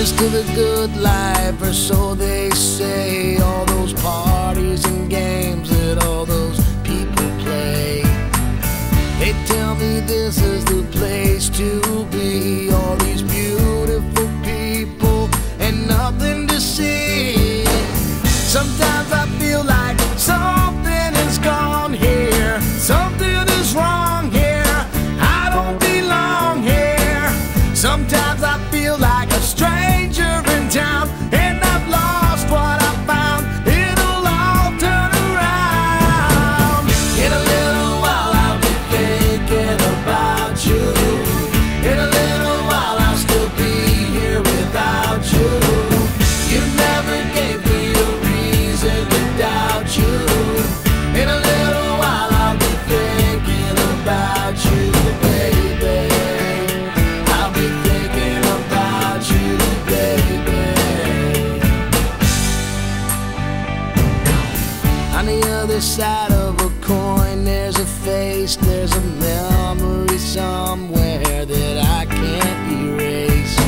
Here's to the good life, or so they say. All those parties and games that all those people play. They tell me this is the place to be. All these beautiful people and nothing to see. Sometimes I feel like something is gone here. Something is wrong here. I don't belong here. Sometimes I feel like a stranger in town, and I've lost what I found. It'll all turn around. In a little while I'll be thinking about you. In a little while I'll still be here without you. You never gave me a reason to doubt you. In a little while I'll be thinking about you, baby. I'll be thinking about you, baby. On the other side of a coin, there's a face, there's a memory somewhere that I can't erase.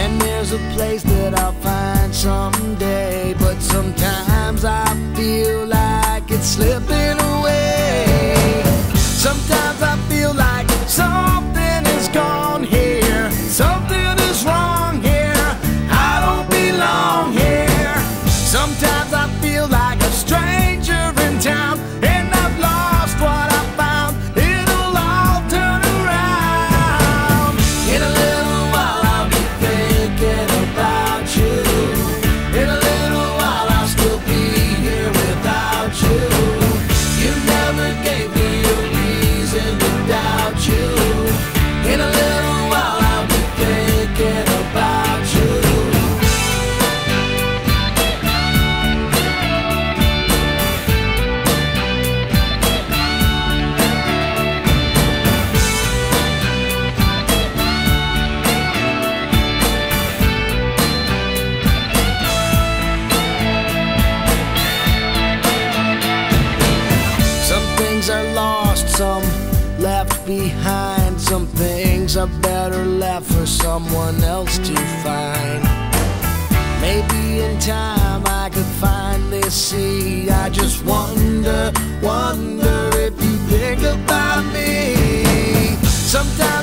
And there's a place that I'll find someday, but sometimes I feel like it's slipping away. Sometimes I feel like something is gone here. Something is wrong here. I don't belong here. Sometimes I feel like a stranger in town, and I've lost what I found. It'll all turn around. In a little while I'll be thinking about you. In a little while I'll still be here without you. You never gave me a reason to doubt you. In a little while I'll be thinking about you. Some things are lost, some left behind. Some things are better left for someone else to find. Maybe in time I could finally see. I just wonder if you think about me. Sometimes